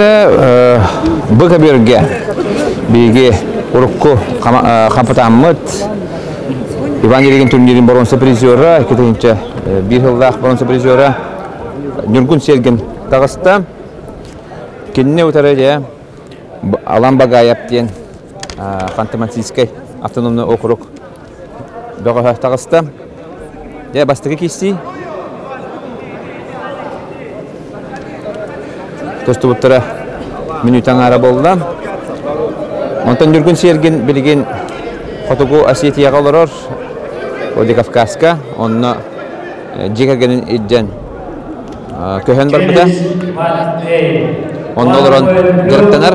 Beri bergerak, bagi urukku kampatamat. Evangelikan tuh nyirim baron seprizora, kita hinca bihallah baron seprizora. Nьургун Сергин tagasta, kini utaraja Алан Багаев tian fantastiskai автономный округ. Doa tagasta, ya basta kisi. Terus tuh utara menyutang Arab Allah. Montan Nьургун Сергин biligin Kotoku Asiyetiya kaloror, Odi Kafkaska, onna jika genin idjen köhen barbeda, onna loron gerektener.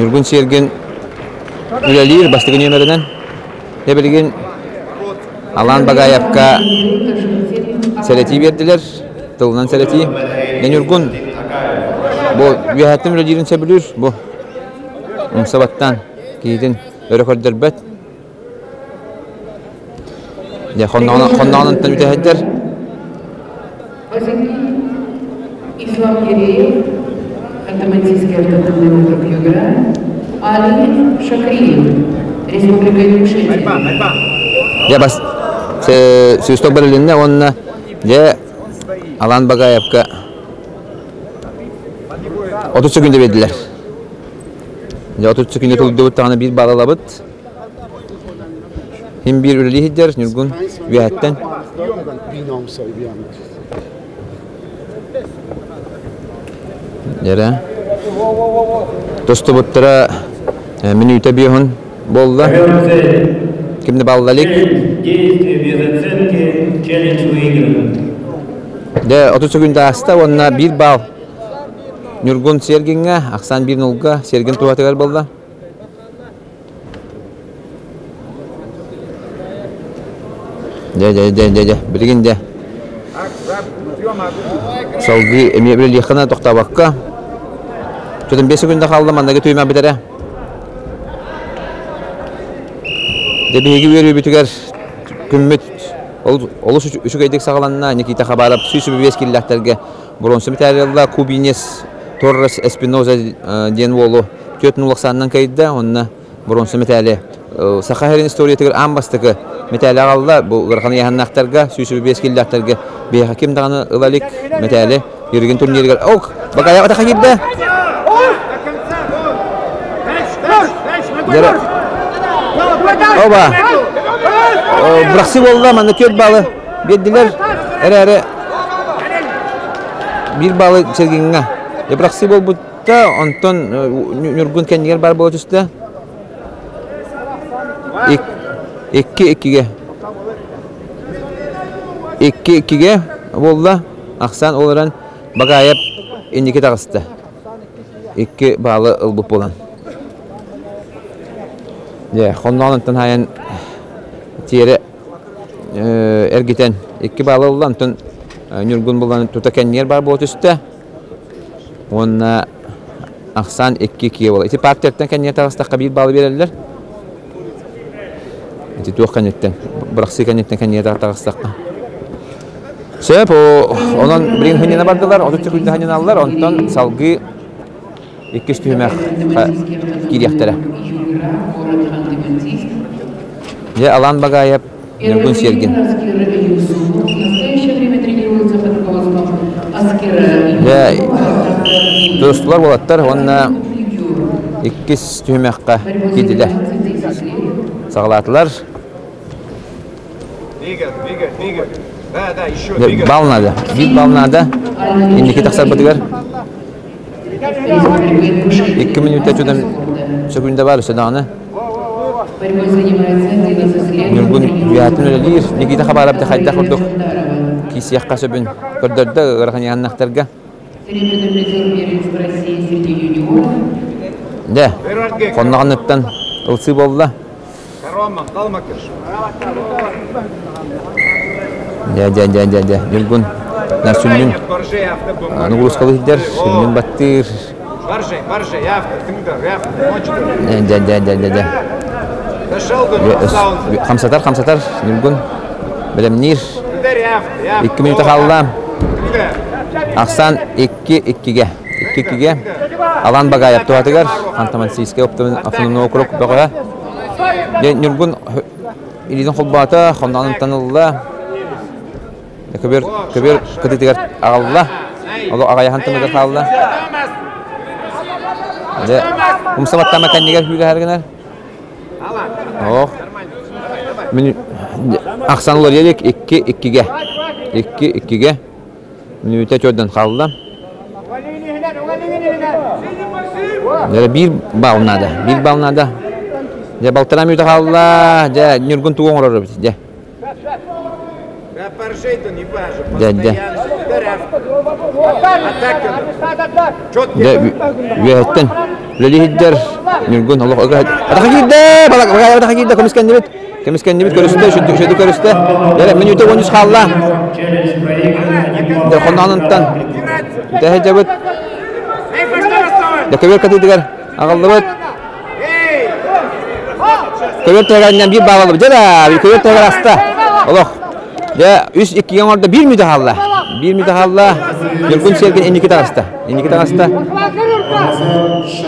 Nьургун Сергин ülelir bastıgın yönlerden, ya biligin Алан Багаевка seleti verdiler, tılınan seleti. Nьургун bu vihayetim rejilin sebilür bu. Umsabattan gidin örekor derbet. Ya kondanın tanı mütehedder. İslam gereği Atamansiz Gerdatan'ın biyografi Ali Şakriyev Respublika'yı düşecek. Ya bas Sistok Berlin'de onunla ya Алан Багаевка 30 günde verdiler. Ya 30 günde tutuldu tane bir bağlalabat. Hem bir üreli hidder Nьургун vihayetten. Yere dostu buttara minüte bir hun bolla. Kimde bağlalalık? De 30 günde hasta onunla bir bal. Nьургун Сергин'e Axsan Uluga, Sergin Tuvatagar balda. De bilgin de. Salgı emniyet bile yakına tokta bakka. Tutun 5 günde kaldım andaki tüyüme bitere. De bilgi veriyor bütüger. Kümmüt. Olu şu kaydık sağlanına Nikita Khabarab süsü bir veskillerlerge bronsu materyalla Kubines Torres Espinoza Dienvolu kötünlük sanından kayıtda onunla bronsu materyali Sakharin historiyatıgır ambastıgı materyali ağalla bu gırkana yahanaktarga süsü bir veskillerlerge bir hakim dağını ılalik materyali yürügen turnirler ok bak ayağı da hakimde oba bıraksın oldu ama köp balı verdiler her bir balı Sergin'e ya bıraksın oldu da ondan Nьургун kendiler bar balı üstüde 2-2'ye bolla Axsan Uluga Багаев indiki tağıstı 2 balı ılbıp olan ya ondan hayan tiere ergiten iki balı olan tun Nьургун bulan tutaken yer bar bot üstte ona Axsan 2-2 ola. İti parterden kendine tarasta kabil balı verirler. İti tuğ kanetten bıraksı kanetten kendine tarasta. Sebep o onun birin hınına bardılar, o tut hınına aldılar ondan salgı iki üstüme giriyaktara. Ya Алан Багаев, Ньургун Сергин. Ya dostlar bulatlar onunla ikisi tühmekka gidiler. Sağlatlar. Ya balnada, bir balnada indiki taksar batıgar. 2 minütte çöden sökünde var üstü dağını. Nьургун vihayetin ülelir, Nikita Khabarab dağıdak olduk. Kisi yakka söbün gördürdü, ırkın yanaktarga. De, konağın ötten ılsı bolla. De, Nьургун Narsünün Nuguluskalı hidder, Sünün battır. Barjay, barjay, yafta, tımda, yafta, moçta. De, Хамсатар, Ньургун, Белемнир, 2 минута қалды. Ақсан 2-2-ге, 2-2-ге. Алан Багаев, Tuvatagar, Антамансийский автономный округ. Ньургун, Илидің құлбаты, қомданын танылды. Көбір күдіктігер ағалылы. Олы ағаяхан тұмыдыр қалды. Умсаматтама кәндегер күйлі әргінер. Ақсан Улар елік 2-2-ге. 2-2-ге. Минуте төрден қалды. Bir bağlanada. Ya baltana minute қалды. Ya Ньургун туғын ұрыр. Ya. Лелихиддер, Ньургун, Аллах Агахид. Атахиддер, Комискен дебет, шеду көрісті. Дәрі, мен өте өндіз қалла. Дәрі, қонда анынттан. Дәрі жабыт. Дәрі, көбер кәтейдігер, ағылды бұт. Көбер тәгәрінен бір бағылды бұт. Дәрі, көбер тәгәр асты. Аллах. Дәрі, 3-2 орда бір мүді қалла. Ньургун Сергин, ендікет ағасты.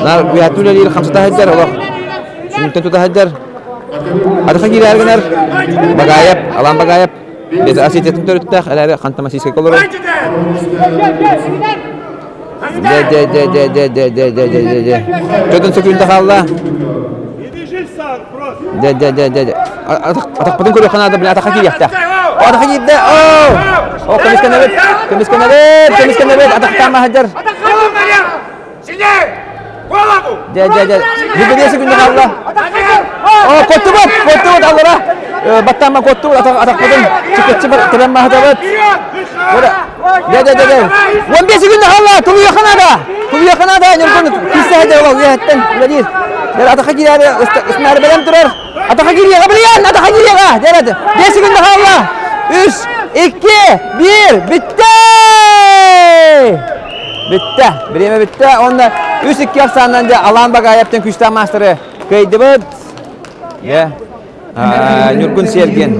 Нар, бұятулер ел, қамсата әддер, олық. Сүміттен тұта әддер. Адыққа келі әргінер. Багаев, Алан Багаев. Без асететін төріттіқ, әләрі қантама сейске қолыру. Төтін сөкілінді қалды. Атақ бұтын көрі қанады, білін атаққа келі ақтақ. Атаққа келді, оу! Көмескенәбет, атақтама әддер. Жүбедесі күнді қалды. Көтті бұт алыра. Баттама көтті бұт, атақ бұтын. Чекетші бұт, түрен мағыта бұт. 15 күнді қалды, тұлы яқынада. Ньургун, кесті әді олау, еттен, үләдейіз. Атаққа келері, үсін әрі бәлем тұрар. Атаққа келеға, білген, атаққа келеға. 15 күнді қалды. 3, 2, 1, бітті. Бірейме бітті. Онда 3-2 Axsan'dan да Алан Багаевтен күштен мастыры көйді бұд. Ньургун Сергин.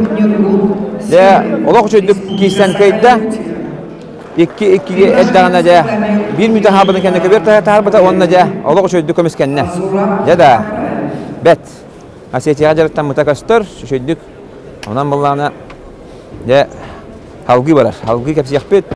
Олық үшілдік кейстен көйді. 2-2-ге әддіғана да 1 мүді хабыны кәнді көбір тарбыта. Онына да олық үшілдік көміз кәнді. Да бәт. Асетияға жарықтан мұтақастыр. Үшілдік. Онан бұллағына да халғы барар. Халғы кәпсі яқпет.